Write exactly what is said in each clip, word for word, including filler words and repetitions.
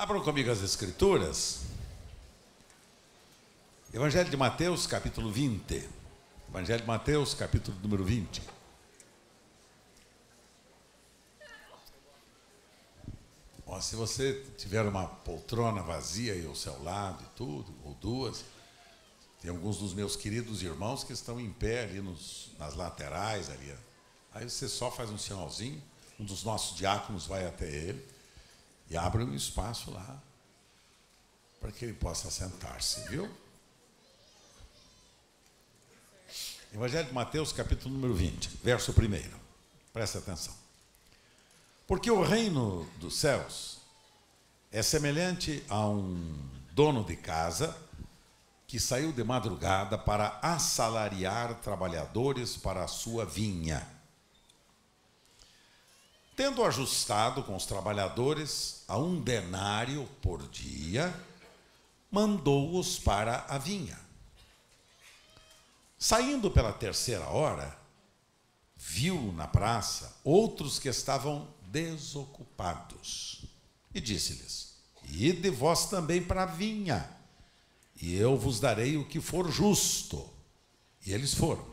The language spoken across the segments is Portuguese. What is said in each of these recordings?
Abram comigo as Escrituras. Evangelho de Mateus, capítulo vinte. Evangelho de Mateus, capítulo número vinte. Ó, se você tiver uma poltrona vazia aí ao seu lado e tudo, ou duas, tem alguns dos meus queridos irmãos que estão em pé ali nos, nas laterais ali. Aí você só faz um sinalzinho, um dos nossos diáconos vai até ele e abre um espaço lá para que ele possa sentar-se, viu? Evangelho de Mateus, capítulo número vinte, verso primeiro. Presta atenção. Porque o reino dos céus é semelhante a um dono de casa que saiu de madrugada para assalariar trabalhadores para a sua vinha. Tendo ajustado com os trabalhadores a um denário por dia, mandou-os para a vinha. Saindo pela terceira hora, viu na praça outros que estavam desocupados e disse-lhes: ide vós também para a vinha, e eu vos darei o que for justo. E eles foram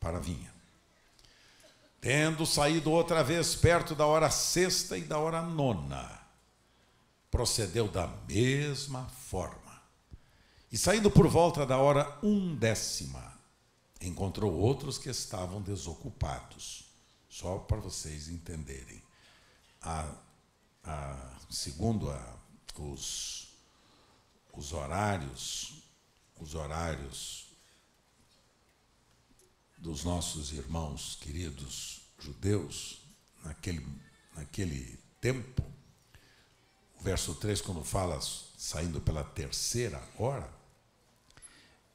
para a vinha. Tendo saído outra vez perto da hora sexta e da hora nona, procedeu da mesma forma. E saindo por volta da hora undécima, encontrou outros que estavam desocupados. Só para vocês entenderem. A, a, segundo a, os, os horários, os horários dos nossos irmãos queridos judeus, naquele, naquele tempo, o verso três, quando fala saindo pela terceira hora,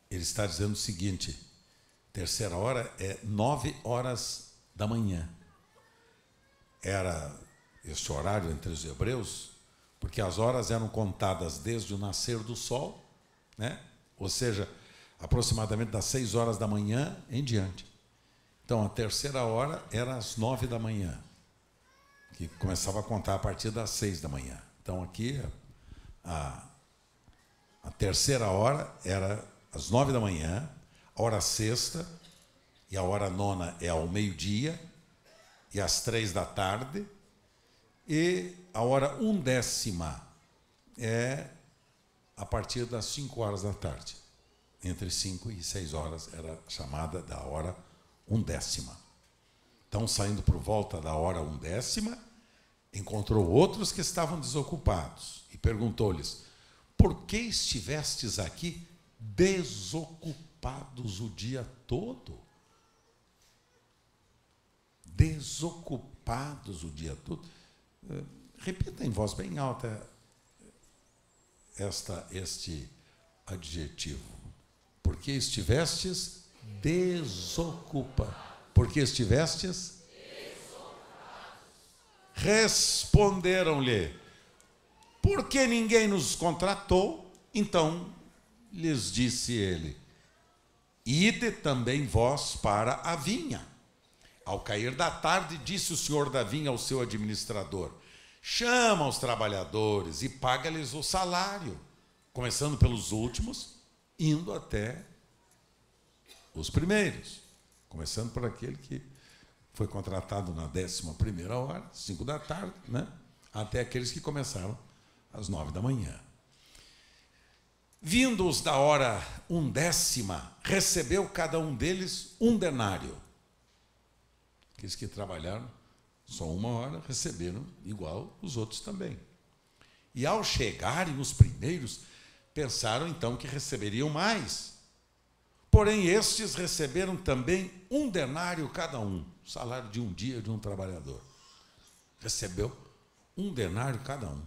ele está dizendo o seguinte: terceira hora é nove horas da manhã. Era esse horário entre os hebreus, porque as horas eram contadas desde o nascer do sol, né? Ou seja, aproximadamente das seis horas da manhã em diante. Então, a terceira hora era às nove da manhã, que começava a contar a partir das seis da manhã. Então, aqui, a, a terceira hora era às nove da manhã, a hora sexta e a hora nona é ao meio-dia e às três da tarde, e a hora undécima é a partir das cinco horas da tarde. Entre cinco e seis horas era chamada da hora undécima. Então, saindo por volta da hora undécima, encontrou outros que estavam desocupados e perguntou-lhes: por que estivestes aqui desocupados o dia todo? Desocupados o dia todo. Repita em voz bem alta esta, este adjetivo. Porque estivestes desocupados. Porque estivestes desocupados. Responderam-lhe: porque ninguém nos contratou? Então lhes disse ele: ide também vós para a vinha. Ao cair da tarde, disse o senhor da vinha ao seu administrador: chama os trabalhadores e paga-lhes o salário, começando pelos últimos, indo até os primeiros. Começando por aquele que foi contratado na décima primeira hora, cinco da tarde, né? Até aqueles que começaram às nove da manhã. Vindos da hora undécima, recebeu cada um deles um denário. Aqueles que trabalharam só uma hora receberam igual os outros também. E ao chegarem os primeiros, pensaram então que receberiam mais. Porém, estes receberam também um denário cada um, salário de um dia de um trabalhador. Recebeu um denário cada um.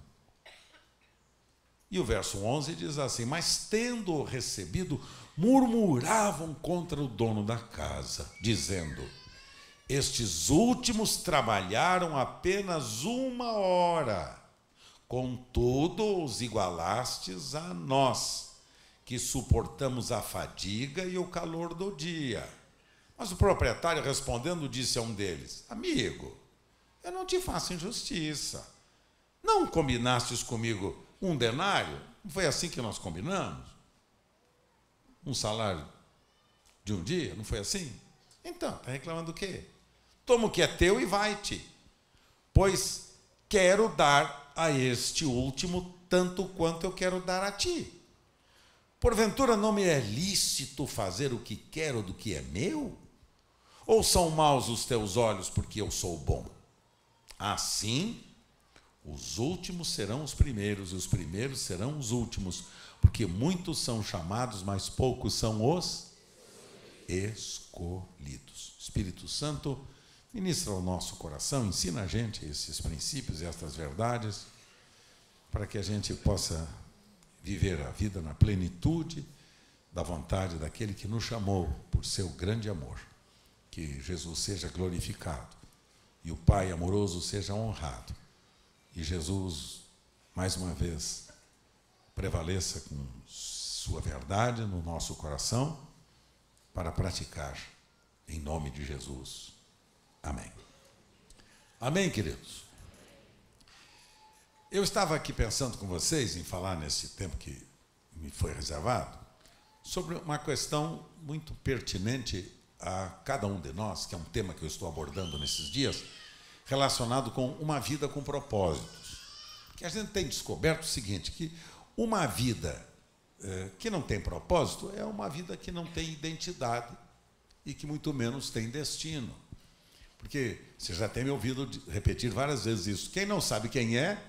E o verso onze diz assim: mas tendo recebido, murmuravam contra o dono da casa, dizendo: estes últimos trabalharam apenas uma hora, contudo os igualastes a nós, que suportamos a fadiga e o calor do dia. Mas o proprietário, respondendo, disse a um deles: amigo, eu não te faço injustiça. Não combinastes comigo um denário? Não foi assim que nós combinamos? Um salário de um dia? Não foi assim? Então, está reclamando do quê? Toma o que é teu e vai-te. Pois quero dar a este último tanto quanto eu quero dar a ti. Porventura não me é lícito fazer o que quero do que é meu? Ou são maus os teus olhos porque eu sou bom? Assim, os últimos serão os primeiros, e os primeiros serão os últimos, porque muitos são chamados, mas poucos são os escolhidos. Espírito Santo, ministra o nosso coração, ensina a gente esses princípios e estas verdades, para que a gente possa viver a vida na plenitude da vontade daquele que nos chamou por seu grande amor. Que Jesus seja glorificado e o Pai amoroso seja honrado. E Jesus, mais uma vez, prevaleça com sua verdade no nosso coração para praticar em nome de Jesus. Amém. Amém, queridos? Eu estava aqui pensando com vocês, em falar nesse tempo que me foi reservado, sobre uma questão muito pertinente a cada um de nós, que é um tema que eu estou abordando nesses dias, relacionado com uma vida com propósitos. Que a gente tem descoberto o seguinte, que uma vida eh, que não tem propósito é uma vida que não tem identidade e que muito menos tem destino. Porque você já tem me ouvido repetir várias vezes isso. Quem não sabe quem é,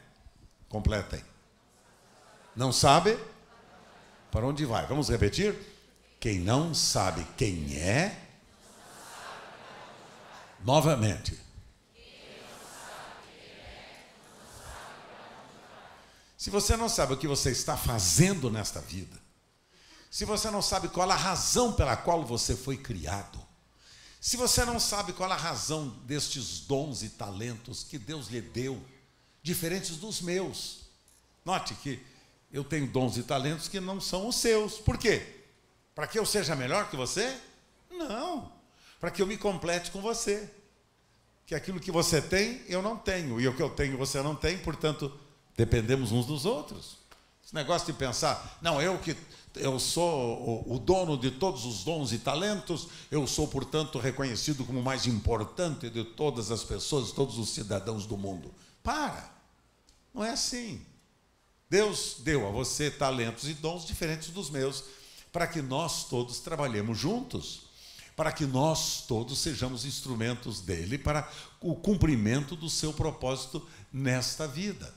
completem. Não sabe? Para onde vai? Vamos repetir? Quem não sabe quem é? Novamente. Se você não sabe o que você está fazendo nesta vida, se você não sabe qual a razão pela qual você foi criado, se você não sabe qual a razão destes dons e talentos que Deus lhe deu, diferentes dos meus. Note que eu tenho dons e talentos que não são os seus. Por quê? Para que eu seja melhor que você? Não. Para que eu me complete com você. Que aquilo que você tem, eu não tenho. E o que eu tenho, você não tem, portanto... dependemos uns dos outros. Esse negócio de pensar, não, eu que eu sou o, o dono de todos os dons e talentos, eu sou, portanto, reconhecido como o mais importante de todas as pessoas, todos os cidadãos do mundo. Para! Não é assim. Deus deu a você talentos e dons diferentes dos meus, para que nós todos trabalhemos juntos, para que nós todos sejamos instrumentos dele para o cumprimento do seu propósito nesta vida.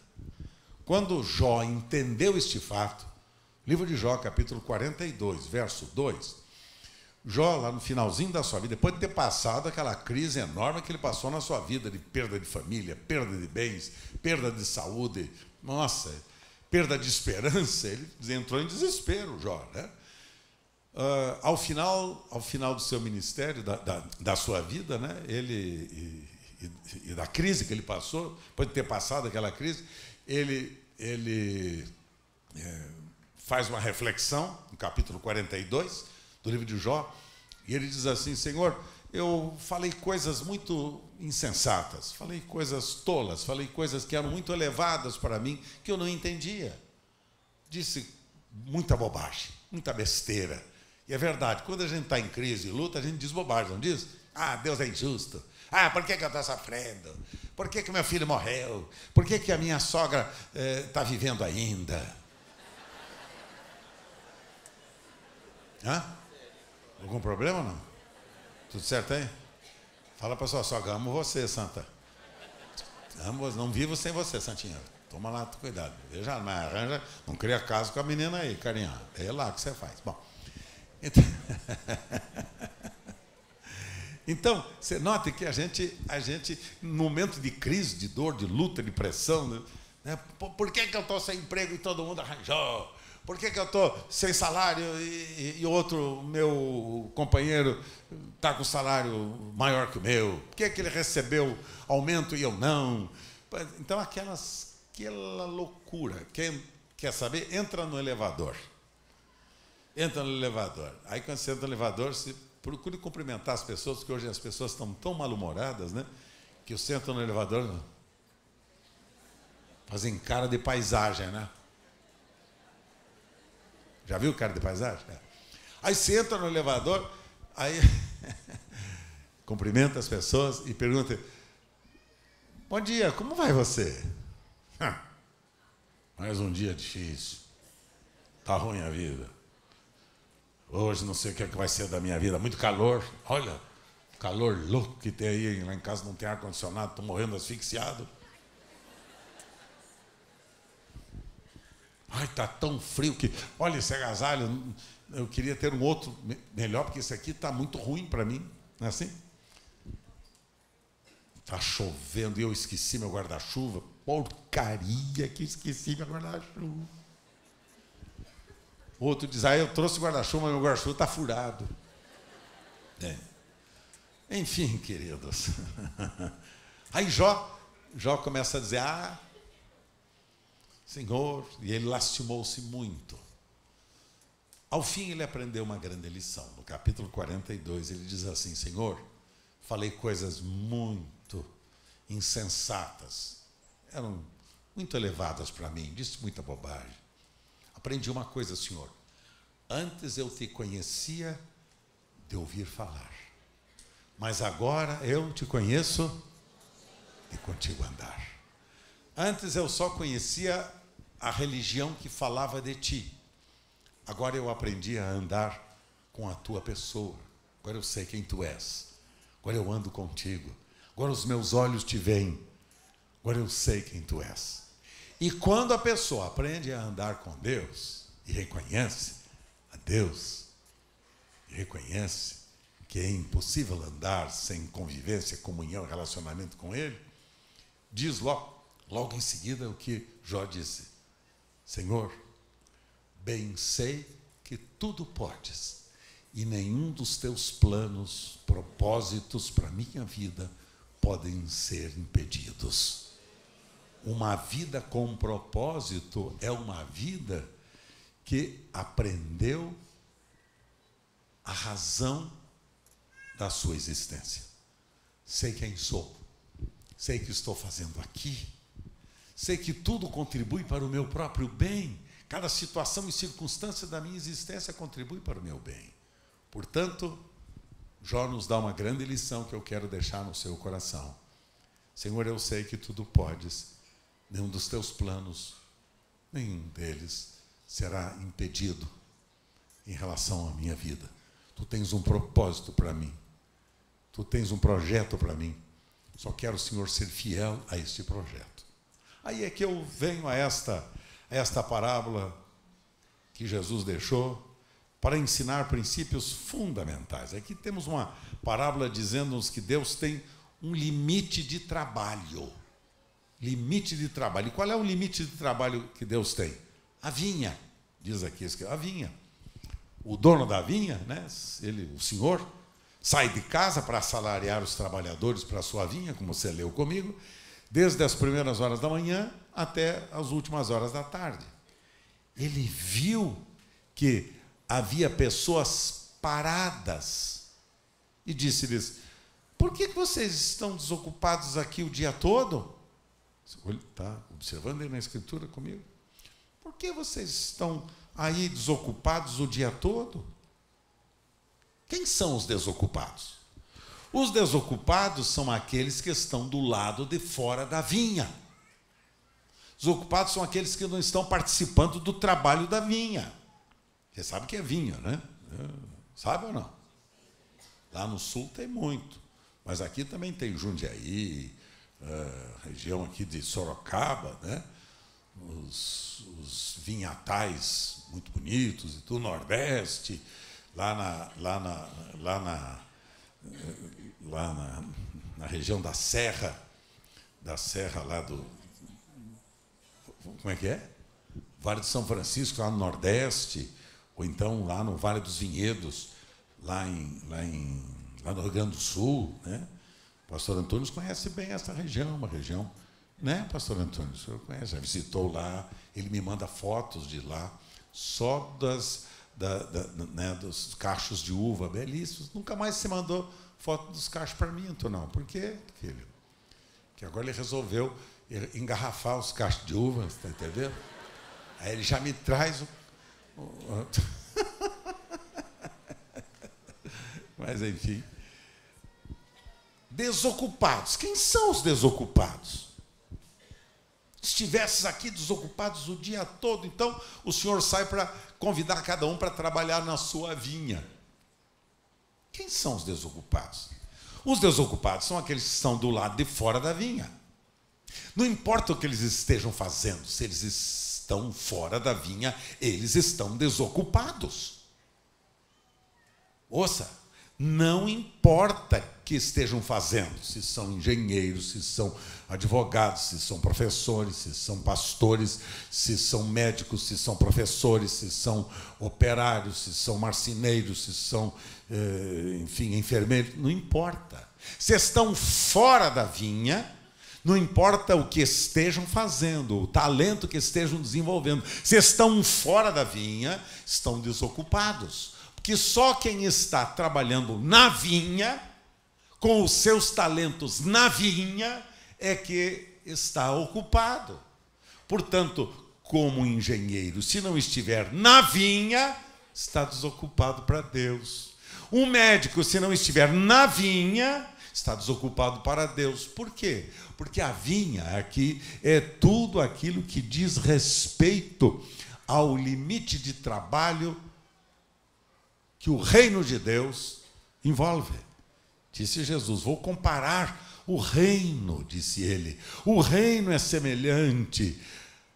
Quando Jó entendeu este fato, livro de Jó, capítulo quarenta e dois, verso dois, Jó, lá no finalzinho da sua vida, depois de ter passado aquela crise enorme que ele passou na sua vida, de perda de família, perda de bens, perda de saúde, nossa, perda de esperança, ele entrou em desespero, Jó, né? Uh, ao, final, ao final do seu ministério, da, da, da sua vida, né? ele e, e, e da crise que ele passou, depois de ter passado aquela crise, Ele, ele é, faz uma reflexão, no capítulo quarenta e dois do livro de Jó, e ele diz assim, Senhor, eu falei coisas muito insensatas, falei coisas tolas, falei coisas que eram muito elevadas para mim, que eu não entendia. Disse muita bobagem, muita besteira. E é verdade, quando a gente está em crise e luta, a gente diz bobagem, não diz? Ah, Deus é injusto. Ah, por que, que eu estou sofrendo? Por que, que meu filho morreu? Por que, que a minha sogra está eh, vivendo ainda? Hã? Algum problema ou não? Tudo certo aí? Fala para sua sogra, amo você, santa. Amo, não vivo sem você, santinha. Toma lá, cuidado. Veja, mas arranja, não cria caso com a menina aí, carinha. É lá que você faz. Bom, então... Então, você nota que a gente, a gente, no momento de crise, de dor, de luta, de pressão, né? por, por que, que eu estou sem emprego e todo mundo arranjou? Por que, que eu estou sem salário e, e outro meu companheiro está com salário maior que o meu? Por que, que ele recebeu aumento e eu não? Então, aquelas, aquela loucura. Quem quer saber, entra no elevador. Entra no elevador. Aí, quando você entra no elevador, se procure cumprimentar as pessoas, porque hoje as pessoas estão tão mal-humoradas, né? Que eu sento no elevador, fazem cara de paisagem, né? Já viu o cara de paisagem? É. Aí você entra no elevador, aí cumprimenta as pessoas e pergunta: bom dia, como vai você? Ah, mais um dia difícil. Tá ruim a vida. Hoje não sei o que, é que vai ser da minha vida. Muito calor. Olha, calor louco que tem aí. Lá em casa não tem ar-condicionado, estou morrendo asfixiado. Ai, tá tão frio que... Olha, esse agasalho, eu queria ter um outro melhor, porque esse aqui tá muito ruim para mim. Não é assim? Tá chovendo e eu esqueci meu guarda-chuva. Porcaria que esqueci meu guarda-chuva. O outro diz: ah, eu trouxe o guarda-chuva, mas meu guarda-chuva está furado. É. Enfim, queridos. Aí Jó, Jó começa a dizer: ah, Senhor, e ele lastimou-se muito. Ao fim, ele aprendeu uma grande lição. No capítulo quarenta e dois, ele diz assim: Senhor, falei coisas muito insensatas, eram muito elevadas para mim, disse muita bobagem. Aprendi uma coisa, Senhor. Antes eu te conhecia de ouvir falar, mas agora eu te conheço de contigo andar. Antes eu só conhecia a religião que falava de ti. Agora eu aprendi a andar com a tua pessoa. Agora eu sei quem tu és. Agora eu ando contigo. Agora os meus olhos te veem. Agora eu sei quem tu és. E quando a pessoa aprende a andar com Deus e reconhece a Deus, e reconhece que é impossível andar sem convivência, comunhão, relacionamento com Ele, diz logo, logo em seguida o que Jó disse: Senhor, bem sei que tudo podes e nenhum dos teus planos, propósitos para a minha vida podem ser impedidos. Uma vida com propósito é uma vida que aprendeu a razão da sua existência. Sei quem sou, sei que estou fazendo aqui, sei que tudo contribui para o meu próprio bem, cada situação e circunstância da minha existência contribui para o meu bem. Portanto, Jó nos dá uma grande lição que eu quero deixar no seu coração. Senhor, eu sei que tudo podes. Nenhum dos teus planos, nenhum deles será impedido em relação à minha vida. Tu tens um propósito para mim. Tu tens um projeto para mim. Só quero, Senhor, ser fiel a este projeto. Aí é que eu venho a esta, a esta parábola que Jesus deixou para ensinar princípios fundamentais. Aqui temos uma parábola dizendo-nos que Deus tem um limite de trabalho. Limite de trabalho. E qual é o limite de trabalho que Deus tem? A vinha, diz aqui, a vinha. O dono da vinha, né, ele, o senhor, sai de casa para assalariar os trabalhadores para a sua vinha, como você leu comigo, desde as primeiras horas da manhã até as últimas horas da tarde. Ele viu que havia pessoas paradas e disse-lhes: por que vocês estão desocupados aqui o dia todo? Está observando aí na escritura comigo? Por que vocês estão aí desocupados o dia todo? Quem são os desocupados? Os desocupados são aqueles que estão do lado de fora da vinha. Desocupados são aqueles que não estão participando do trabalho da vinha. Você sabe que é vinha, né? Sabe ou não? Lá no sul tem muito, mas aqui também tem Jundiaí, Uh, região aqui de Sorocaba, né? os, os vinhatais muito bonitos do Nordeste, lá na, lá na, lá na, lá na, na região da Serra, da Serra lá do... Como é que é? Vale de São Francisco, lá no Nordeste, ou então lá no Vale dos Vinhedos, lá, em, lá, em, lá no Rio Grande do Sul, né? Pastor Antônio conhece bem essa região, uma região, né, pastor Antônio? O senhor conhece, já visitou lá, ele me manda fotos de lá, só das, da, da, né, dos cachos de uva belíssimos. Nunca mais se mandou foto dos cachos para mim, Antônio. Por quê, filho? Porque agora ele resolveu engarrafar os cachos de uva, você está entendendo? Aí ele já me traz o, Mas, enfim. Desocupados. Quem são os desocupados? Estivesses aqui desocupados o dia todo, então o Senhor sai para convidar cada um para trabalhar na sua vinha. Quem são os desocupados? Os desocupados são aqueles que estão do lado de fora da vinha. Não importa o que eles estejam fazendo, se eles estão fora da vinha, eles estão desocupados. Ouça, não importa o que estejam fazendo, se são engenheiros, se são advogados, se são professores, se são pastores, se são médicos, se são professores, se são operários, se são marceneiros, se são, enfim, enfermeiros, não importa. Se estão fora da vinha, não importa o que estejam fazendo, o talento que estejam desenvolvendo, se estão fora da vinha, estão desocupados. Porque só quem está trabalhando na vinha, com os seus talentos na vinha, é que está ocupado. Portanto, como engenheiro, se não estiver na vinha, está desocupado para Deus. Um médico, se não estiver na vinha, está desocupado para Deus. Por quê? Porque a vinha aqui é tudo aquilo que diz respeito ao limite de trabalho que o reino de Deus envolve. Disse Jesus, vou comparar o reino, disse ele. O reino é semelhante,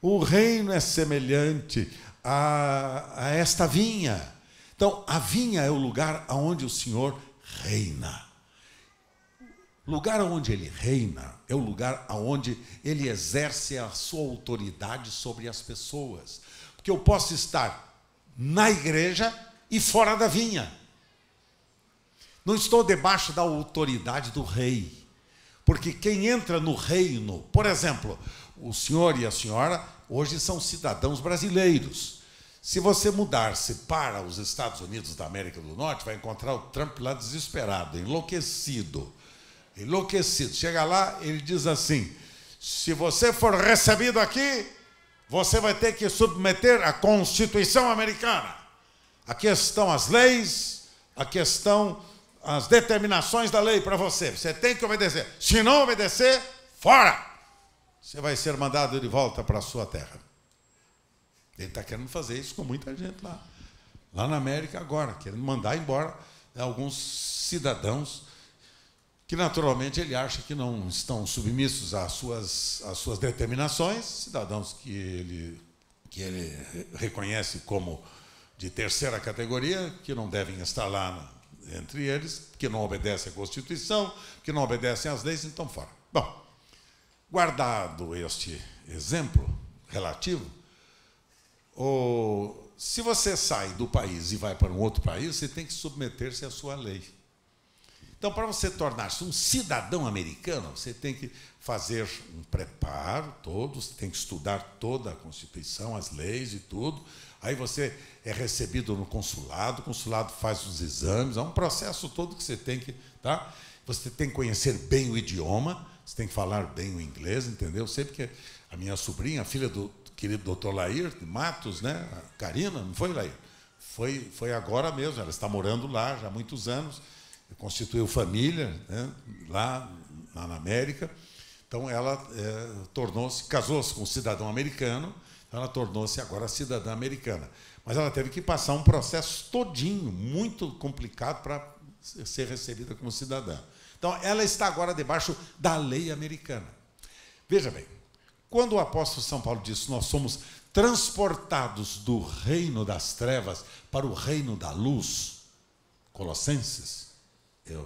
o reino é semelhante a, a esta vinha. Então, a vinha é o lugar onde o Senhor reina. O lugar onde ele reina é o lugar onde ele exerce a sua autoridade sobre as pessoas. Porque eu posso estar na igreja e fora da vinha. Não estou debaixo da autoridade do rei, porque quem entra no reino, por exemplo, o senhor e a senhora hoje são cidadãos brasileiros. Se você mudar-se para os Estados Unidos da América do Norte, vai encontrar o Trump lá desesperado, enlouquecido, enlouquecido. Chega lá, ele diz assim, se você for recebido aqui, você vai ter que submeter à Constituição americana. Aqui estão as leis, aqui estão as determinações da lei para você. Você tem que obedecer. Se não obedecer, fora! Você vai ser mandado de volta para a sua terra. Ele está querendo fazer isso com muita gente lá. Lá na América agora, querendo mandar embora alguns cidadãos que, naturalmente, ele acha que não estão submissos às suas, às suas determinações, cidadãos que ele, que ele reconhece como de terceira categoria, que não devem estar lá entre eles, que não obedecem à Constituição, que não obedecem às leis, então fora. Bom, guardado este exemplo relativo, ou, se você sai do país e vai para um outro país, você tem que submeter-se à sua lei. Então, para você tornar-se um cidadão americano, você tem que fazer um preparo todo, você tem que estudar toda a Constituição, as leis e tudo. Aí você é recebido no consulado, o consulado faz os exames, é um processo todo que você tem que, tá? Você tem que conhecer bem o idioma, você tem que falar bem o inglês, entendeu? Sempre que a minha sobrinha, a filha do querido doutor Lair de Matos, né? A Karina, não foi, Lair? Foi, foi agora mesmo, ela está morando lá já há muitos anos, constituiu família, né? lá, lá na América. Então ela é, tornou-se, casou-se com um cidadão americano. Ela tornou-se agora cidadã americana. Mas ela teve que passar um processo todinho, muito complicado, para ser recebida como cidadã. Então, ela está agora debaixo da lei americana. Veja bem, quando o apóstolo São Paulo diz nós somos transportados do reino das trevas para o reino da luz, Colossenses, é a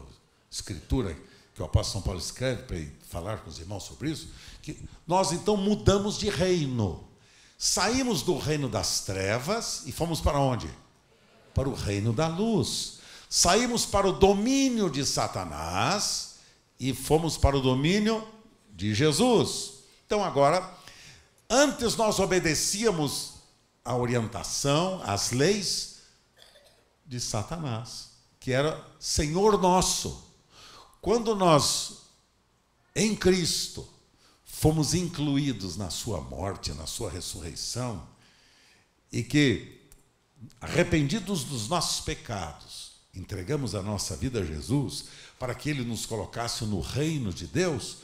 escritura que o apóstolo São Paulo escreve para falar com os irmãos sobre isso, que nós, então, mudamos de reino. Saímos do reino das trevas e fomos para onde? Para o reino da luz. Saímos para o domínio de Satanás e fomos para o domínio de Jesus. Então, agora, antes nós obedecíamos a orientação, as leis de Satanás, que era Senhor nosso. Quando nós, em Cristo, fomos incluídos na sua morte, na sua ressurreição, e que arrependidos dos nossos pecados, entregamos a nossa vida a Jesus para que Ele nos colocasse no reino de Deus,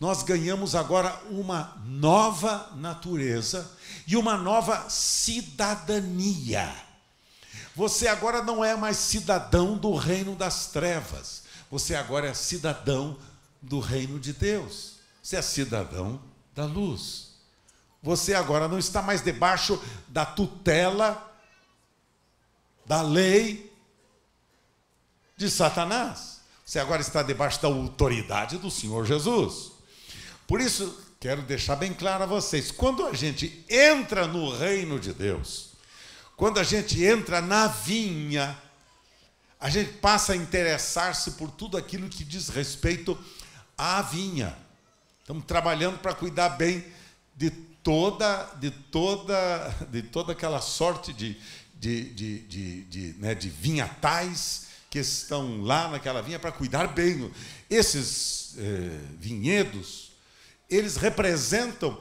nós ganhamos agora uma nova natureza e uma nova cidadania. Você agora não é mais cidadão do reino das trevas, você agora é cidadão do reino de Deus, você é cidadão da luz. Você agora não está mais debaixo da tutela, da lei de Satanás. Você agora está debaixo da autoridade do Senhor Jesus. Por isso, quero deixar bem claro a vocês, quando a gente entra no reino de Deus, quando a gente entra na vinha, a gente passa a interessar-se por tudo aquilo que diz respeito à vinha. Estamos trabalhando para cuidar bem de toda, de toda, de toda aquela sorte de, de, de, de, de, né, de vinhatais que estão lá naquela vinha para cuidar bem. Esses eh, vinhedos, eles representam,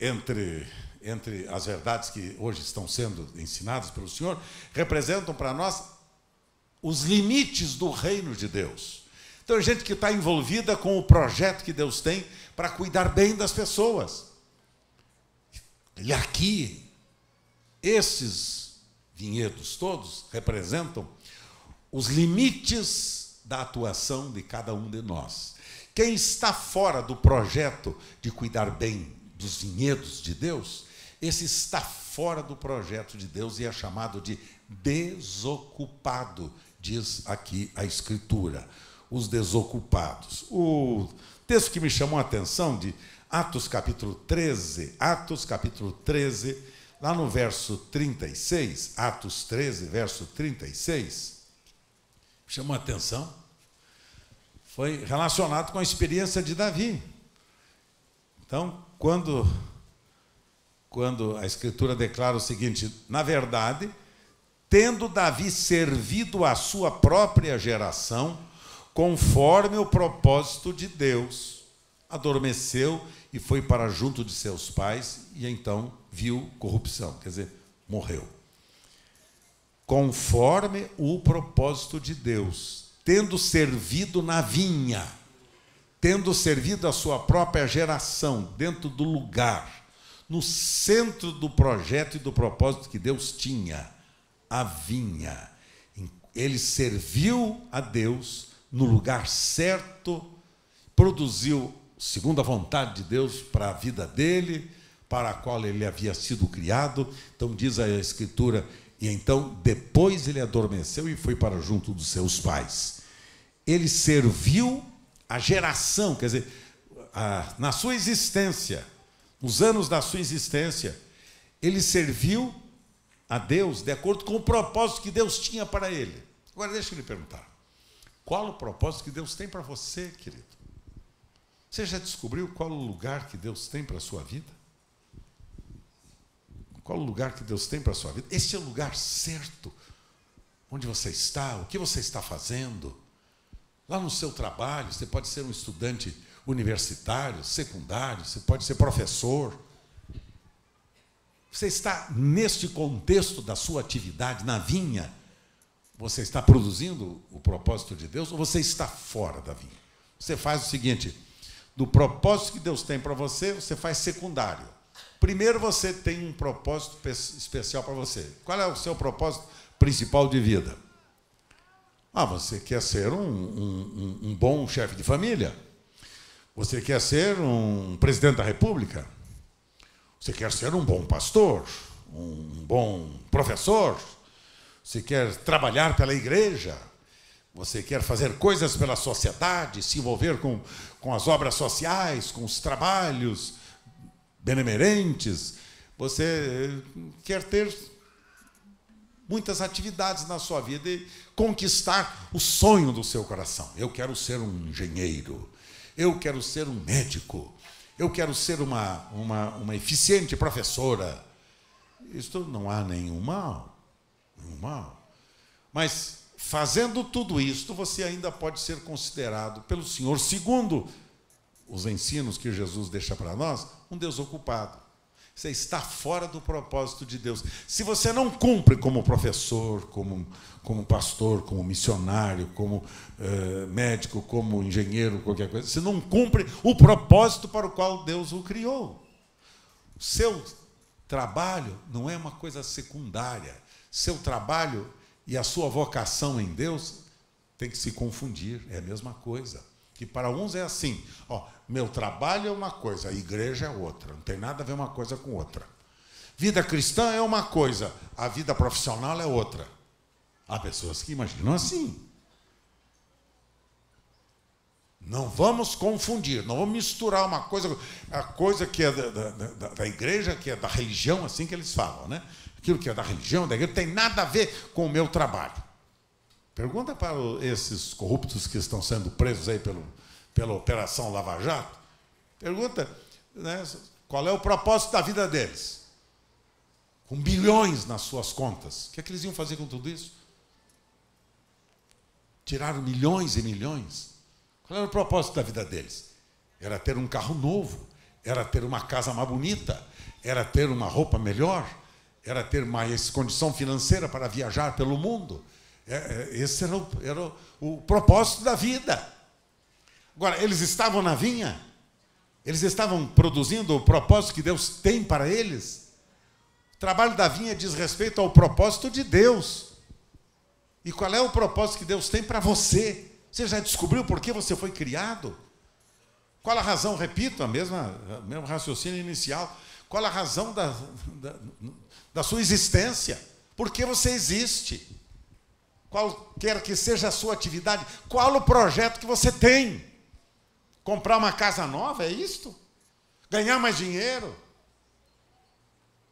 entre, entre as verdades que hoje estão sendo ensinadas pelo Senhor, representam para nós os limites do reino de Deus. Então, é gente que está envolvida com o projeto que Deus tem para cuidar bem das pessoas. E aqui, esses vinhedos todos representam os limites da atuação de cada um de nós. Quem está fora do projeto de cuidar bem dos vinhedos de Deus, esse está fora do projeto de Deus e é chamado de desocupado, diz aqui a Escritura. Os desocupados. O texto que me chamou a atenção de Atos capítulo treze, Atos capítulo treze, lá no verso trinta e seis, Atos treze, verso trinta e seis, me chamou a atenção, foi relacionado com a experiência de Davi. Então, quando, quando a Escritura declara o seguinte, na verdade, tendo Davi servido a sua própria geração, conforme o propósito de Deus, adormeceu e foi para junto de seus pais e então viu corrupção, quer dizer, morreu. Conforme o propósito de Deus, tendo servido na vinha, tendo servido a sua própria geração, dentro do lugar, no centro do projeto e do propósito que Deus tinha, a vinha. Ele serviu a Deus no lugar certo, produziu, segundo a vontade de Deus, para a vida dele, para a qual ele havia sido criado. Então, diz a Escritura, e então, depois ele adormeceu e foi para junto dos seus pais. Ele serviu a geração, quer dizer, a, na sua existência, nos anos da sua existência, ele serviu a Deus de acordo com o propósito que Deus tinha para ele. Agora, deixa eu lhe perguntar. Qual o propósito que Deus tem para você, querido? Você já descobriu qual o lugar que Deus tem para a sua vida? Qual o lugar que Deus tem para a sua vida? Esse é o lugar certo. Onde você está, o que você está fazendo. Lá no seu trabalho, você pode ser um estudante universitário, secundário, você pode ser professor. Você está neste contexto da sua atividade, na vinha. Você está produzindo o propósito de Deus ou você está fora da vinha? Você faz o seguinte, do propósito que Deus tem para você, você faz secundário. Primeiro você tem um propósito especial para você. Qual é o seu propósito principal de vida? Ah, você quer ser um, um, um bom chefe de família? Você quer ser um presidente da república? Você quer ser um bom pastor? Um bom professor? Você quer trabalhar pela igreja, você quer fazer coisas pela sociedade, se envolver com, com as obras sociais, com os trabalhos benemerentes, você quer ter muitas atividades na sua vida e conquistar o sonho do seu coração. Eu quero ser um engenheiro, eu quero ser um médico, eu quero ser uma, uma, uma eficiente professora. Isso não há nenhum mal. Mal. Mas, fazendo tudo isto, você ainda pode ser considerado pelo Senhor, segundo os ensinos que Jesus deixa para nós, um desocupado. Você está fora do propósito de Deus. Se você não cumpre como professor, como, como pastor, como missionário, como eh, médico, como engenheiro, qualquer coisa, você não cumpre o propósito para o qual Deus o criou. Seu trabalho não é uma coisa secundária. Seu trabalho e a sua vocação em Deus tem que se confundir, é a mesma coisa. Que para uns é assim, ó, meu trabalho é uma coisa, a igreja é outra, não tem nada a ver uma coisa com outra. Vida cristã é uma coisa, a vida profissional é outra. Há pessoas que imaginam assim. Não vamos confundir, não vamos misturar uma coisa, a coisa que é da, da, da igreja, que é da religião, assim que eles falam, né? Aquilo que é da religião, da igreja, tem nada a ver com o meu trabalho. Pergunta para esses corruptos que estão sendo presos aí pelo, pela Operação Lava Jato, pergunta, né, qual é o propósito da vida deles, com bilhões nas suas contas. O que é que eles iam fazer com tudo isso? Tiraram milhões e milhões. Qual era o propósito da vida deles? Era ter um carro novo, era ter uma casa mais bonita, era ter uma roupa melhor, era ter mais condição financeira para viajar pelo mundo. Esse era o, era o propósito da vida. Agora, eles estavam na vinha? Eles estavam produzindo o propósito que Deus tem para eles? O trabalho da vinha diz respeito ao propósito de Deus. E qual é o propósito que Deus tem para você? Você já descobriu por que você foi criado? Qual a razão, repito, a mesma, a mesma raciocínio inicial, qual a razão da, da, da sua existência? Por que você existe? Qualquer que seja a sua atividade, qual o projeto que você tem? Comprar uma casa nova, é isto? Ganhar mais dinheiro?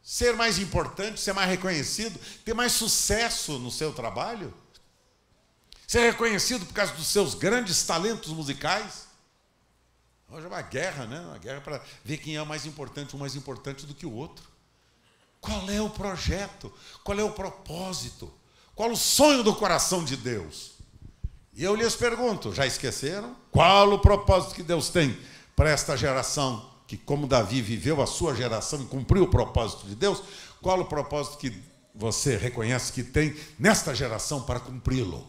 Ser mais importante, ser mais reconhecido, ter mais sucesso no seu trabalho? Ser reconhecido por causa dos seus grandes talentos musicais? Hoje é uma guerra, né? Uma guerra para ver quem é o mais importante, um mais importante do que o outro. Qual é o projeto? Qual é o propósito? Qual o sonho do coração de Deus? E eu lhes pergunto, já esqueceram? Qual o propósito que Deus tem para esta geração, que como Davi viveu a sua geração e cumpriu o propósito de Deus, qual o propósito que você reconhece que tem nesta geração para cumpri-lo?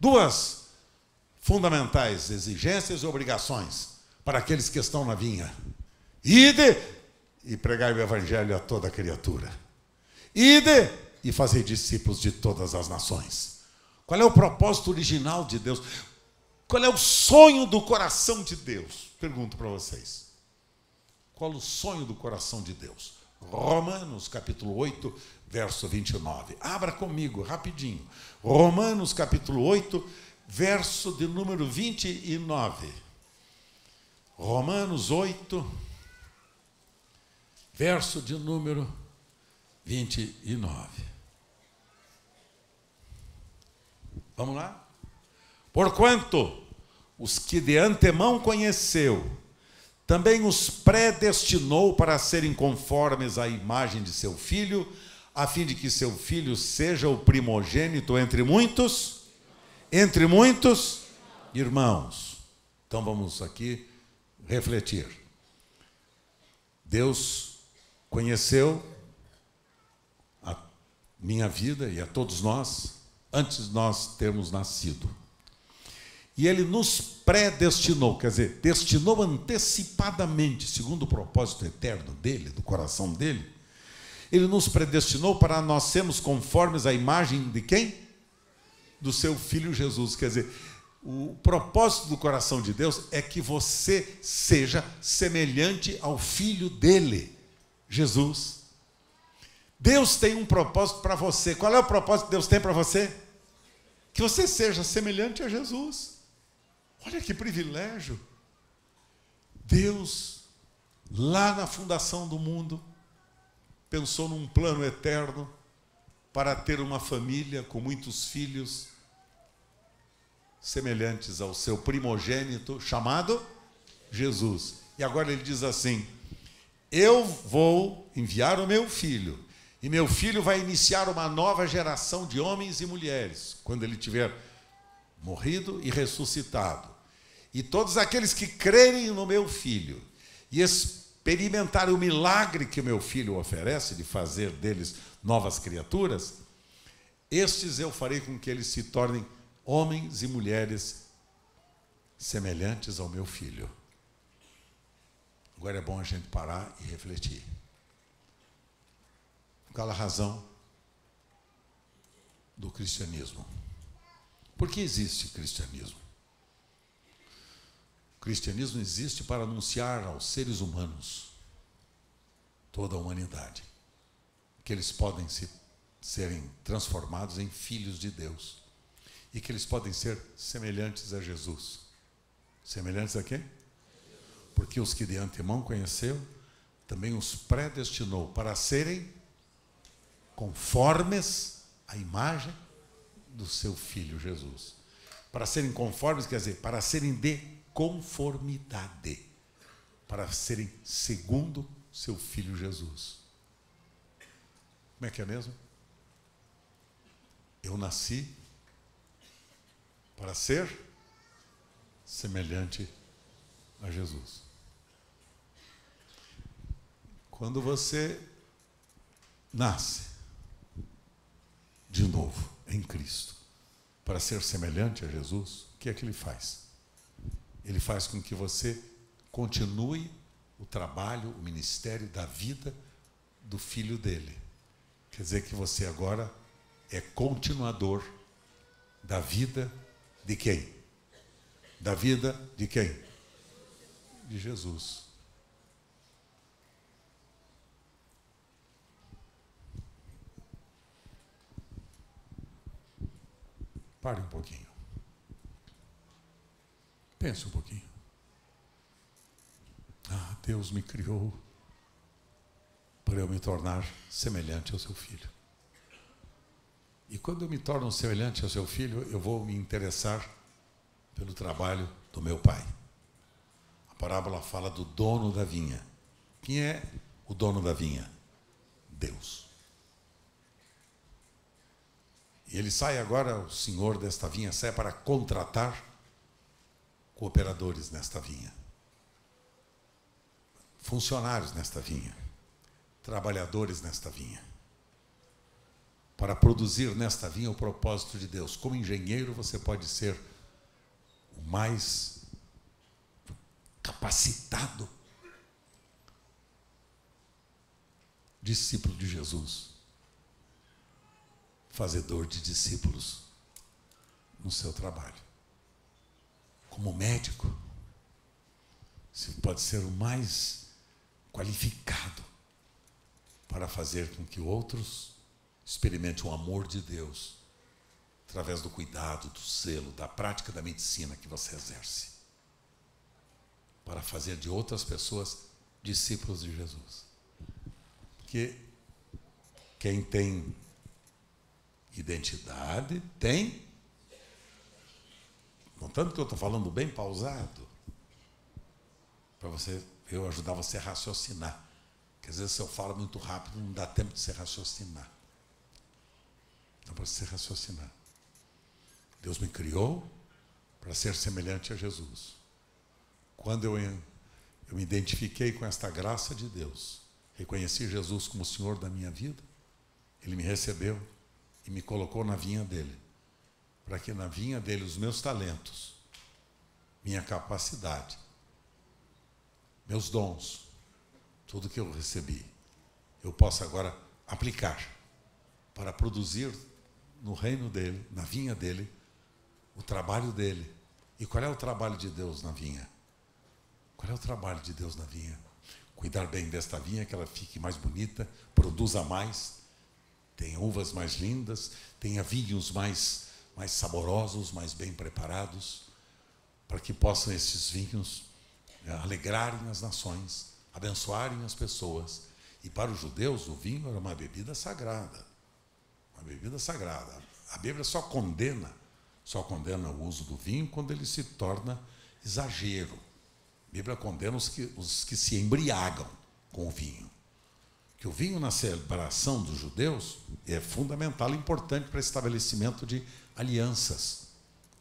Duas fundamentais exigências e obrigações para aqueles que estão na vinha. Ide e pregai o evangelho a toda criatura. Ide e fazer discípulos de todas as nações. Qual é o propósito original de Deus? Qual é o sonho do coração de Deus? Pergunto para vocês. Qual o sonho do coração de Deus? Romanos, capítulo oito, verso vinte e nove. Abra comigo, rapidinho. Romanos, capítulo oito, verso de número vinte e nove. Romanos oito, verso de número vinte e nove. Vamos lá? Porquanto os que de antemão conheceu, também os predestinou para serem conformes à imagem de seu filho, a fim de que seu filho seja o primogênito entre muitos, entre muitos irmãos. Então vamos aqui refletir. Deus conheceu a minha vida e a todos nós, antes de nós termos nascido. E ele nos predestinou, quer dizer, destinou antecipadamente, segundo o propósito eterno dele, do coração dele, ele nos predestinou para nós sermos conformes à imagem de quem? Do seu Filho Jesus. Quer dizer, o propósito do coração de Deus é que você seja semelhante ao Filho dele, Jesus. Deus tem um propósito para você. Qual é o propósito que Deus tem para você? Que você seja semelhante a Jesus. Olha que privilégio. Deus, lá na fundação do mundo, pensou num plano eterno para ter uma família com muitos filhos semelhantes ao seu primogênito, chamado Jesus. E agora ele diz assim: eu vou enviar o meu filho, e meu filho vai iniciar uma nova geração de homens e mulheres, quando ele tiver morrido e ressuscitado. E todos aqueles que crerem no meu filho e experimentar o milagre que o meu filho oferece de fazer deles novas criaturas, estes eu farei com que eles se tornem homens e mulheres semelhantes ao meu filho. Agora é bom a gente parar e refletir. Qual a razão do cristianismo? Por que existe cristianismo? O cristianismo existe para anunciar aos seres humanos, toda a humanidade, que eles podem se, serem transformados em filhos de Deus e que eles podem ser semelhantes a Jesus. Semelhantes a quem? Porque os que de antemão conheceu, também os predestinou para serem conformes à imagem do seu Filho Jesus. Para serem conformes, quer dizer, para serem de conformidade, para serem segundo seu Filho Jesus. Como é que é mesmo? Eu nasci para ser semelhante a Jesus. Quando você nasce de novo em Cristo, para ser semelhante a Jesus, o que é que ele faz? Ele faz com que você continue o trabalho, o ministério da vida do filho dele. Quer dizer que você agora é continuador da vida de quem? Da vida de quem? De Jesus. Pare um pouquinho. Pense um pouquinho. Ah, Deus me criou para eu me tornar semelhante ao seu filho. E quando eu me torno semelhante ao seu filho, eu vou me interessar pelo trabalho do meu pai. A parábola fala do dono da vinha. Quem é o dono da vinha? Deus. E ele sai agora, o senhor desta vinha sai para contratar cooperadores nesta vinha, funcionários nesta vinha, trabalhadores nesta vinha, para produzir nesta vinha o propósito de Deus. Como engenheiro, você pode ser o mais capacitado discípulo de Jesus, fazedor de discípulos no seu trabalho. Como médico, você pode ser o mais qualificado para fazer com que outros experimentem o amor de Deus através do cuidado, do zelo, da prática da medicina que você exerce, para fazer de outras pessoas discípulos de Jesus. Porque quem tem identidade tem, tanto que eu estou falando bem pausado, para você, eu ajudar você a raciocinar, porque às vezes se eu falo muito rápido, não dá tempo de você raciocinar. Então, para você raciocinar, Deus me criou para ser semelhante a Jesus. Quando eu, eu me identifiquei com esta graça de Deus, reconheci Jesus como o Senhor da minha vida, Ele me recebeu e me colocou na vinha dele, para que na vinha dele os meus talentos, minha capacidade, meus dons, tudo que eu recebi, eu possa agora aplicar para produzir no reino dele, na vinha dele, o trabalho dele. E qual é o trabalho de Deus na vinha? Qual é o trabalho de Deus na vinha? Cuidar bem desta vinha, que ela fique mais bonita, produza mais, tem uvas mais lindas, tenha vinhos mais, mais saborosos, mais bem preparados, para que possam esses vinhos alegrarem as nações, abençoarem as pessoas. E para os judeus, o vinho era uma bebida sagrada, uma bebida sagrada. A Bíblia só condena, só condena o uso do vinho quando ele se torna exagero. A Bíblia condena os que, os que se embriagam com o vinho. Que o vinho na celebração dos judeus é fundamental e importante para estabelecimento de alianças.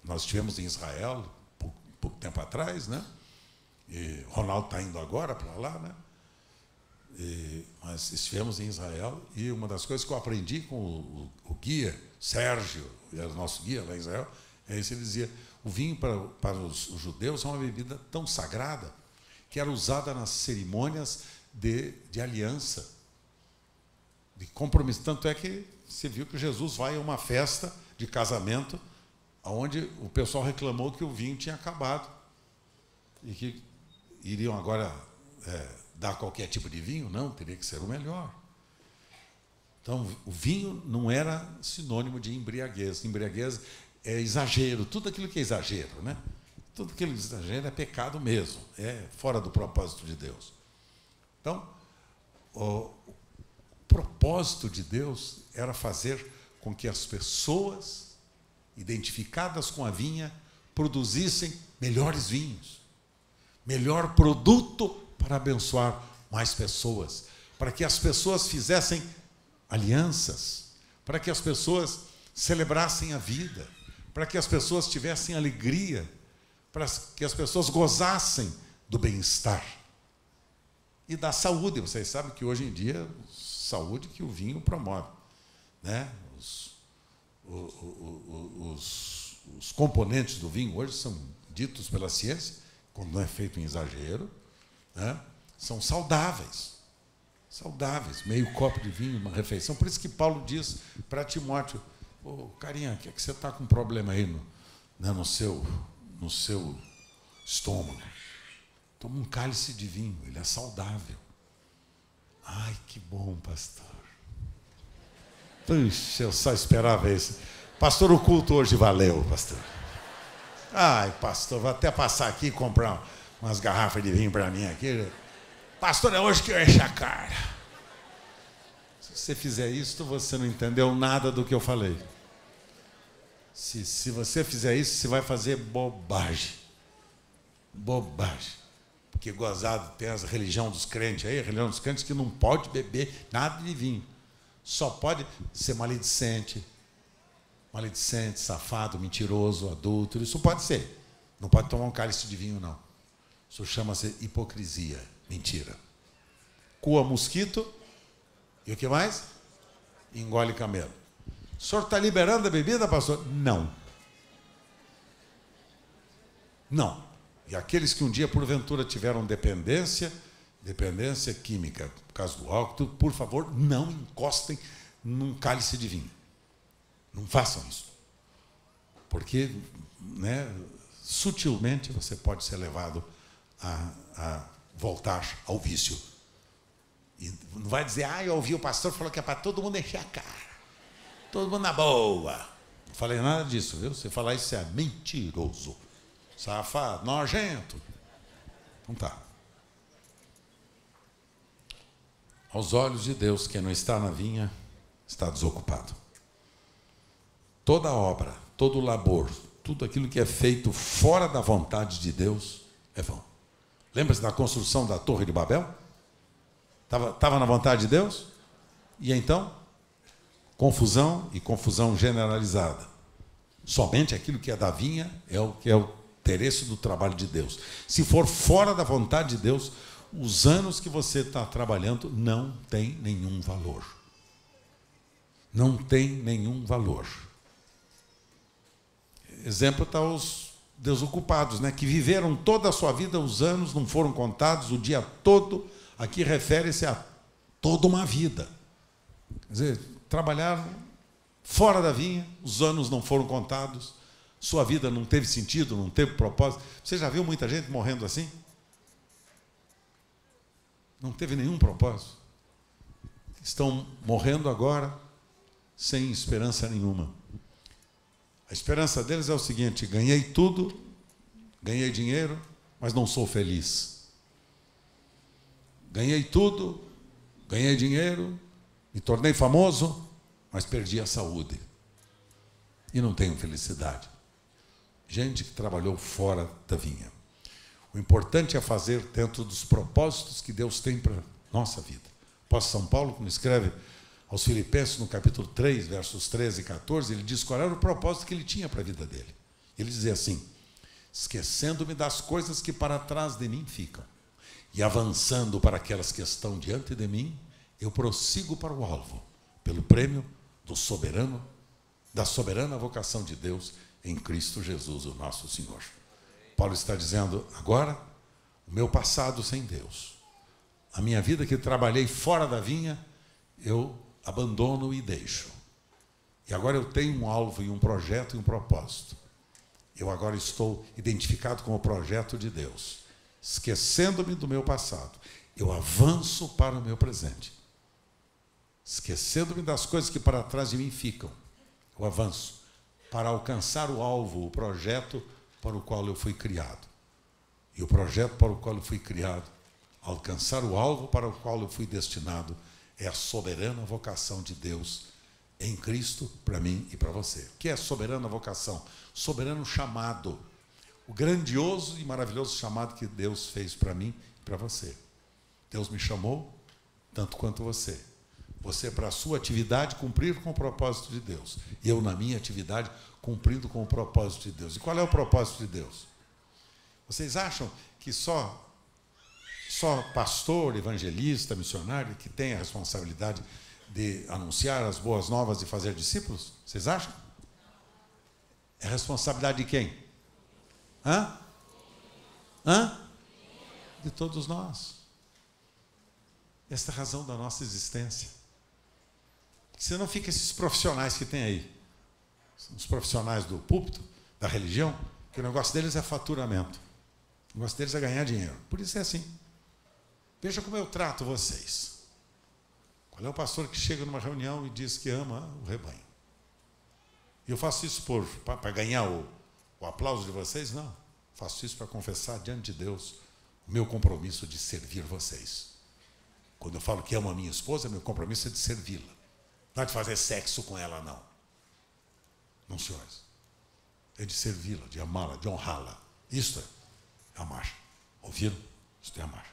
Nós estivemos em Israel pouco, pouco tempo atrás, né? E Ronaldo está indo agora para lá, né? E, mas estivemos em Israel, e uma das coisas que eu aprendi com o, o, o guia, Sérgio, era o nosso guia lá em Israel, é isso, ele dizia, o vinho para, para os, os judeus é uma bebida tão sagrada que era usada nas cerimônias de, de aliança, de compromisso. Tanto é que você viu que Jesus vai a uma festa de casamento onde o pessoal reclamou que o vinho tinha acabado e que iriam agora... É, dar qualquer tipo de vinho? Não, teria que ser o melhor. Então, o vinho não era sinônimo de embriaguez. Embriaguez é exagero, tudo aquilo que é exagero, né? Tudo aquilo que é exagero é pecado mesmo, é fora do propósito de Deus. Então, o propósito de Deus era fazer com que as pessoas identificadas com a vinha produzissem melhores vinhos, melhor produto para abençoar mais pessoas, para que as pessoas fizessem alianças, para que as pessoas celebrassem a vida, para que as pessoas tivessem alegria, para que as pessoas gozassem do bem-estar e da saúde. Vocês sabem que hoje em dia, saúde que o vinho promove, né? Os, o, o, o, os, os componentes do vinho hoje são ditos pela ciência, quando não é feito em exagero, né? São saudáveis, saudáveis, meio copo de vinho, uma refeição. Por isso que Paulo diz para Timóteo, ô, carinha, que é que você está com problema aí no, né, no, seu, no seu estômago? Toma um cálice de vinho, ele é saudável. Ai, que bom, pastor. Puxa, eu só esperava isso. Pastor, o culto hoje valeu, pastor. Ai, pastor, vou até passar aqui e comprar um... umas garrafas de vinho para mim aqui. Pastor, é hoje que eu encho a cara. Se você fizer isso, você não entendeu nada do que eu falei. Se, se você fizer isso, você vai fazer bobagem. Bobagem. Porque gozado tem a religião dos crentes aí, a religião dos crentes que não pode beber nada de vinho. Só pode ser maledicente, maledicente, safado, mentiroso, adúltero. Isso pode ser. Não pode tomar um cálice de vinho, não. Isso chama-se hipocrisia, mentira. Cua mosquito e o que mais? Engole camelo. O senhor está liberando a bebida, pastor? Não. Não. E aqueles que um dia, porventura, tiveram dependência, dependência química, por causa do álcool, por favor, não encostem num cálice de vinho. Não façam isso. Porque, né, sutilmente, você pode ser levado A, a voltar ao vício. E não vai dizer, ah, eu ouvi o pastor, falou que é para todo mundo encher a cara, todo mundo na boa. Não falei nada disso, viu? Você falar isso é mentiroso, safado, nojento. Então tá. Aos olhos de Deus, quem não está na vinha está desocupado. Toda obra, todo labor, tudo aquilo que é feito fora da vontade de Deus é vão. Lembra-se da construção da Torre de Babel? Estava, estava na vontade de Deus? E então, confusão e confusão generalizada. Somente aquilo que é da vinha é o que é o interesse do trabalho de Deus. Se for fora da vontade de Deus, os anos que você está trabalhando não tem nenhum valor. Não tem nenhum valor. Exemplo está os desocupados, né, que viveram toda a sua vida, os anos não foram contados, o dia todo. Aqui refere-se a toda uma vida. Quer dizer, trabalharam fora da vinha, os anos não foram contados, sua vida não teve sentido, não teve propósito. Você já viu muita gente morrendo assim? Não teve nenhum propósito. Estão morrendo agora sem esperança nenhuma. A esperança deles é o seguinte: ganhei tudo, ganhei dinheiro, mas não sou feliz. Ganhei tudo, ganhei dinheiro, me tornei famoso, mas perdi a saúde. E não tenho felicidade. Gente que trabalhou fora da vinha. O importante é fazer dentro dos propósitos que Deus tem para a nossa vida. O apóstolo São Paulo, como escreve aos Filipenses, no capítulo três, versos treze e quatorze, ele diz qual era o propósito que ele tinha para a vida dele. Ele dizia assim: esquecendo-me das coisas que para trás de mim ficam, E avançando para aquelas que estão diante de mim, eu prossigo para o alvo, pelo prêmio do soberano, da soberana vocação de Deus em Cristo Jesus, o nosso Senhor. Paulo está dizendo agora, o meu passado sem Deus, a minha vida que trabalhei fora da vinha, eu abandono e deixo. E agora eu tenho um alvo e um projeto e um propósito. Eu agora estou identificado com o projeto de Deus. Esquecendo-me do meu passado, eu avanço para o meu presente. Esquecendo-me das coisas que para trás de mim ficam, eu avanço para alcançar o alvo, o projeto para o qual eu fui criado. E o projeto para o qual eu fui criado, alcançar o alvo para o qual eu fui destinado, é a soberana vocação de Deus em Cristo, para mim e para você. O que é soberana vocação? Soberano chamado. O grandioso e maravilhoso chamado que Deus fez para mim e para você. Deus me chamou, tanto quanto você. Você, para a sua atividade, cumprir com o propósito de Deus. E eu, na minha atividade, cumprindo com o propósito de Deus. E qual é o propósito de Deus? Vocês acham que só, só pastor, evangelista, missionário, que tem a responsabilidade de anunciar as boas novas e fazer discípulos? Vocês acham? É responsabilidade de quem? Hã? Hã? De todos nós. Esta é a razão da nossa existência. Porque senão fica esses profissionais que tem aí. São os profissionais do púlpito, da religião, que o negócio deles é faturamento. O negócio deles é ganhar dinheiro. Por isso é assim. Veja como eu trato vocês. Qual é o pastor que chega numa reunião e diz que ama o rebanho? E eu faço isso para ganhar o, o aplauso de vocês? Não. Faço isso para confessar diante de Deus o meu compromisso de servir vocês. Quando eu falo que amo a minha esposa, meu compromisso é de servi-la. Não é de fazer sexo com ela, não. Não, senhores. É de servi-la, de amá-la, de honrá-la. Isto é amar. Ouviram? Isto é amar.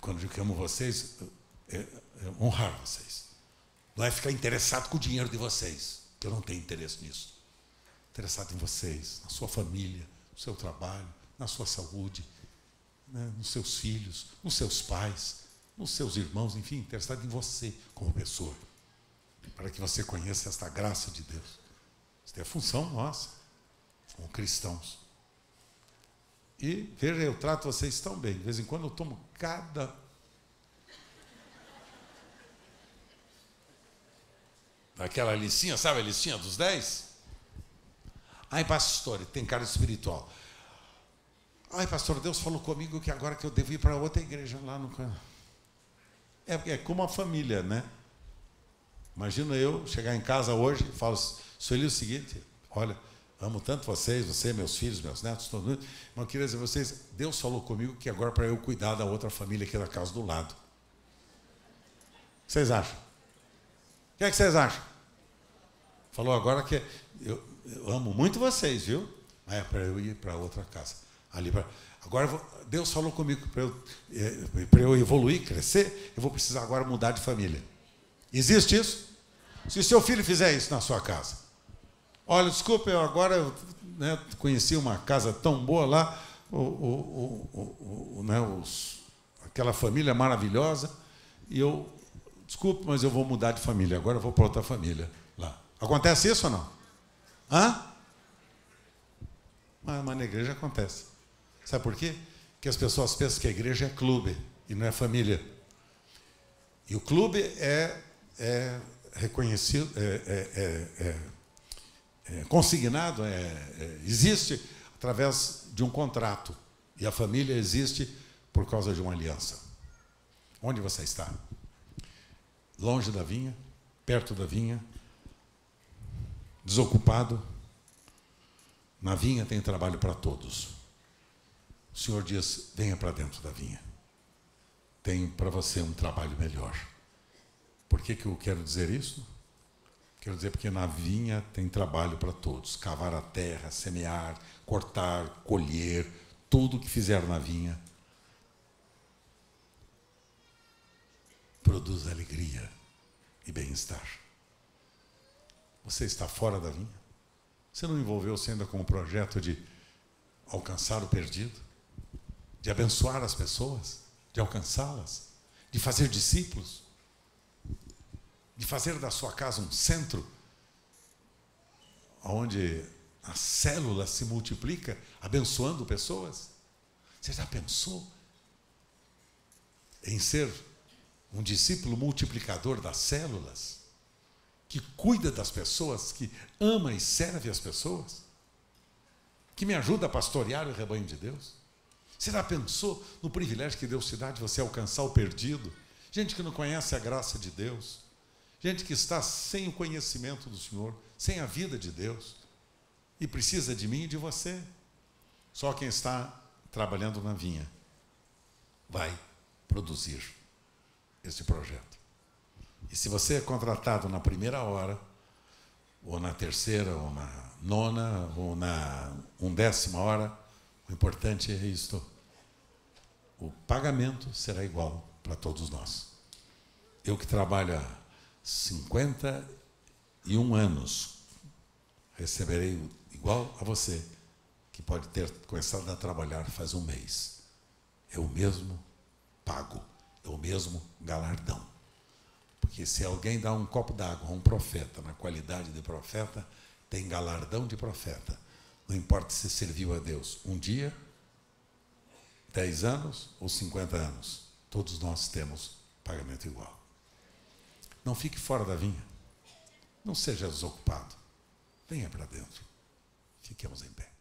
Quando eu digo que amo vocês... É, é honrar vocês. Não é ficar interessado com o dinheiro de vocês, que eu não tenho interesse nisso. Interessado em vocês, na sua família, no seu trabalho, na sua saúde, né, nos seus filhos, nos seus pais, nos seus irmãos, enfim, interessado em você como pessoa, para que você conheça esta graça de Deus. Isso é a função nossa como cristãos. E veja, eu trato vocês tão bem. De vez em quando eu tomo cada daquela listinha, sabe a listinha dos dez? Ai, pastor, tem cara espiritual. Ai, pastor, Deus falou comigo que agora que eu devo ir para outra igreja lá no canal. É, é como a família, né? Imagina eu chegar em casa hoje e falo, Sueli, o seguinte, olha, amo tanto vocês, você, meus filhos, meus netos, todo mundo, mas eu queria dizer a vocês, Deus falou comigo que agora para eu cuidar da outra família aqui da casa do lado. O que vocês acham? O que é que vocês acham? Falou agora que eu, eu amo muito vocês, viu? É para eu ir para outra casa. Ali pra, agora vou, Deus falou comigo para eu, é, eu evoluir, crescer, eu vou precisar agora mudar de família. Existe isso? Se o seu filho fizer isso na sua casa, olha, desculpa, eu agora, né, conheci uma casa tão boa lá, o, o, o, o, né, os, aquela família maravilhosa, e eu... Desculpe, mas eu vou mudar de família. Agora eu vou para outra família lá. Acontece isso ou não? Hã? Mas, mas na igreja acontece. Sabe por quê? Porque as pessoas pensam que a igreja é clube e não é família. E o clube é, é reconhecido, é, é, é, é consignado, é, é, existe através de um contrato. E a família existe por causa de uma aliança. Onde você está? Longe da vinha, perto da vinha, desocupado. Na vinha tem trabalho para todos. O Senhor diz, venha para dentro da vinha. Tem para você um trabalho melhor. Por que que eu quero dizer isso? Quero dizer porque na vinha tem trabalho para todos. Cavar a terra, semear, cortar, colher, tudo que fizer na vinha produz alegria e bem-estar. Você está fora da vinha? Você não envolveu-se ainda com o projeto de alcançar o perdido? de abençoar as pessoas, de alcançá-las, de fazer discípulos, de fazer da sua casa um centro onde a célula se multiplica, abençoando pessoas. Você já pensou em ser um discípulo multiplicador das células, que cuida das pessoas, que ama e serve as pessoas, que me ajuda a pastorear o rebanho de Deus? Você já pensou no privilégio que Deus te dá de você alcançar o perdido? Gente que não conhece a graça de Deus, gente que está sem o conhecimento do Senhor, sem a vida de Deus, e precisa de mim e de você. Só quem está trabalhando na vinha vai produzir este projeto. E se você é contratado na primeira hora, ou na terceira, ou na nona, ou na undécima hora, o importante é isto: o pagamento será igual para todos nós. Eu que trabalho há cinquenta e um anos, receberei igual a você, que pode ter começado a trabalhar faz um mês. É o mesmo pago, é o mesmo galardão. Porque se alguém dá um copo d'água a um profeta, na qualidade de profeta, tem galardão de profeta. Não importa se serviu a Deus um dia, dez anos ou cinquenta anos, todos nós temos pagamento igual. Não fique fora da vinha, não seja desocupado, venha para dentro, fiquemos em pé.